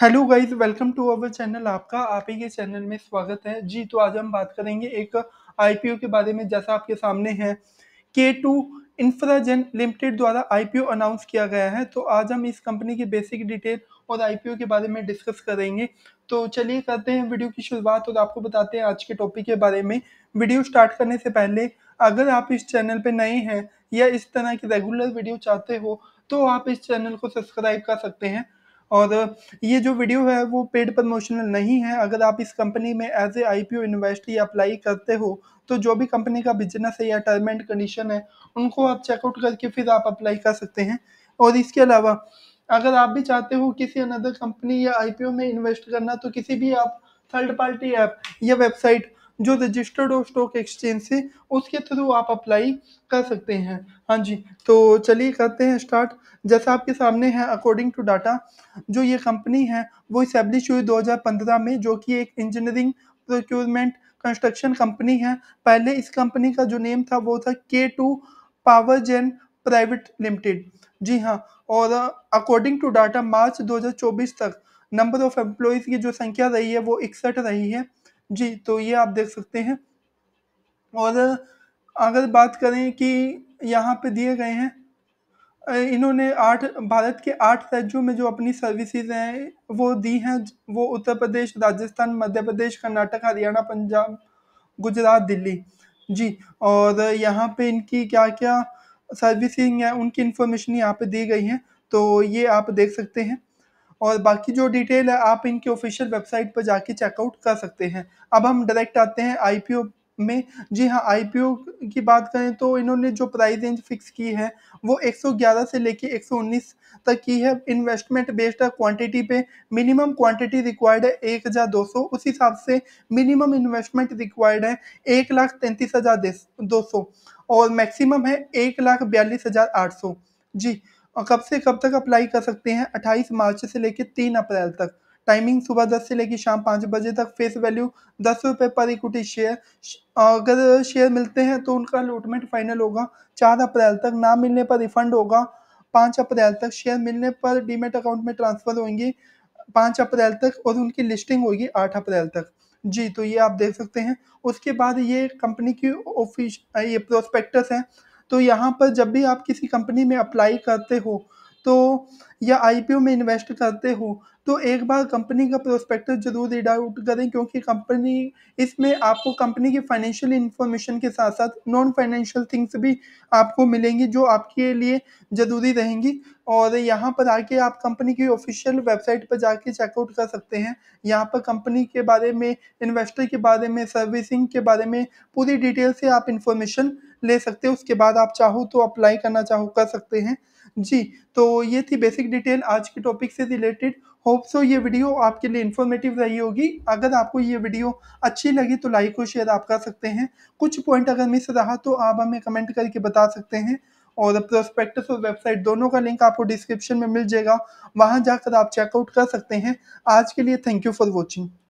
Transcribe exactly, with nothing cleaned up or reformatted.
Hello guys, welcome to our channel. आपका आप ही के चैनल में स्वागत है जी। तो आज हम बात करेंगे एक आईपीओ के बारे में। जैसा आपके सामने है, के टू इंफ्राजेन लिमिटेड द्वारा आईपीओ अनाउंस किया गया है। तो आज हम इस कंपनी की बेसिक डिटेल और आईपीओ के बारे में डिस्कस करेंगे। तो चलिए करते हैं वीडियो की शुरुआत और आपको बताते हैं आज के टॉपिक के बारे में। वीडियो स्टार्ट करने से पहले अगर आप इस चैनल पर नए हैं या इस तरह की रेगुलर वीडियो चाहते हो तो आप इस चैनल को सब्सक्राइब कर सकते हैं। और ये जो वीडियो है वो पेड प्रमोशनल नहीं है। अगर आप इस कंपनी में एज ए आईपीओ इन्वेस्ट या अप्लाई करते हो तो जो भी कंपनी का बिजनेस है या टर्म एंड कंडीशन है उनको आप चेकआउट करके फिर आप अप्लाई कर सकते हैं। और इसके अलावा अगर आप भी चाहते हो किसी अनदर कंपनी या आईपीओ में इन्वेस्ट करना तो किसी भी आप थर्ड पार्टी ऐप या वेबसाइट जो रजिस्टर्ड हो स्टॉक एक्सचेंज से, उसके थ्रू आप अप्लाई कर सकते हैं। हाँ जी, तो चलिए करते हैं स्टार्ट। जैसा आपके सामने है, अकॉर्डिंग टू डाटा जो ये कंपनी है वो इस्टेब्लिश हुई दो हज़ार पंद्रह में, जो कि एक इंजीनियरिंग प्रोक्योरमेंट कंस्ट्रक्शन कंपनी है। पहले इस कंपनी का जो नेम था वो था K two power gen private limited. जी हाँ। और अकॉर्डिंग टू डाटा मार्च दो हज़ार चौबीस तक नंबर ऑफ एम्प्लॉयज़ की जो संख्या रही है वो इकसठ रही है जी। तो ये आप देख सकते हैं। और अगर बात करें कि यहाँ पे दिए गए हैं, इन्होंने आठ भारत के आठ राज्यों में जो अपनी सर्विसेज हैं वो दी हैं। वो उत्तर प्रदेश, राजस्थान, मध्य प्रदेश, कर्नाटक, हरियाणा, पंजाब, गुजरात, दिल्ली जी। और यहाँ पे इनकी क्या क्या सर्विसिंग है उनकी इन्फॉर्मेशन यहाँ पे दी गई है, तो ये आप देख सकते हैं। और बाकी जो डिटेल है आप इनके ऑफिशियल वेबसाइट पर जाके चेकआउट कर सकते हैं। अब हम डायरेक्ट आते हैं आईपीओ में। जी हाँ, आईपीओ की बात करें तो इन्होंने जो प्राइस रेंज फिक्स की है वो एक सौ ग्यारह से लेके एक सौ उन्नीस तक की है। इन्वेस्टमेंट बेस्ड है क्वांटिटी पे। मिनिमम क्वांटिटी रिक्वायर्ड है एक हज़ार दो सौ, उस हिसाब से मिनिमम इन्वेस्टमेंट रिक्वायर्ड है एक लाख तैंतीस हज़ार दो सौ, और मैक्सिमम है एक लाख बयालीस हज़ार आठ सौ। जी। और कब से कब तक अप्लाई कर सकते हैं? अट्ठाईस मार्च से लेकर तीन अप्रैल तक। टाइमिंग सुबह दस से लेकर शाम पाँच बजे तक। फेस वैल्यू दस रुपये पर इक्विटी शेयर। अगर शेयर मिलते हैं तो उनका अलॉटमेंट फाइनल होगा चार अप्रैल तक। ना मिलने पर रिफंड होगा पाँच अप्रैल तक। शेयर मिलने पर डीमेट अकाउंट में ट्रांसफ़र होंगे पाँच अप्रैल तक, और उनकी लिस्टिंग होगी आठ अप्रैल तक। जी। तो ये आप देख सकते हैं। उसके बाद ये कंपनी की ऑफिस ये प्रोस्पेक्टस हैं। तो यहाँ पर जब भी आप किसी कंपनी में अप्लाई करते हो तो या आईपीओ में इन्वेस्ट करते हो तो एक बार कंपनी का प्रोस्पेक्टस जरूर रीड आउट करें, क्योंकि कंपनी इसमें आपको कंपनी की फाइनेंशियल इन्फॉर्मेशन के साथ साथ नॉन फाइनेंशियल थिंग्स भी आपको मिलेंगी जो आपके लिए ज़रूरी रहेंगी। और यहाँ पर आके आप कंपनी की ऑफिशियल वेबसाइट पर जाके चेकआउट कर सकते हैं। यहाँ पर कंपनी के बारे में, इन्वेस्टर के बारे में, सर्विसिंग के बारे में पूरी डिटेल से आप इन्फॉर्मेशन ले सकते हो। उसके बाद आप चाहो तो अप्लाई करना चाहो कर सकते हैं। जी। तो ये थी बेसिक डिटेल आज के टॉपिक से रिलेटेड। होप सो ये वीडियो आपके लिए इन्फॉर्मेटिव रही होगी। अगर आपको ये वीडियो अच्छी लगी तो लाइक और शेयर आप कर सकते हैं। कुछ पॉइंट अगर मिस रहा तो आप हमें कमेंट करके बता सकते हैं। और प्रोस्पेक्टस और वेबसाइट दोनों का लिंक आपको डिस्क्रिप्शन में मिल जाएगा, वहाँ जाकर आप चेकआउट कर सकते हैं। आज के लिए थैंक यू फॉर वॉचिंग।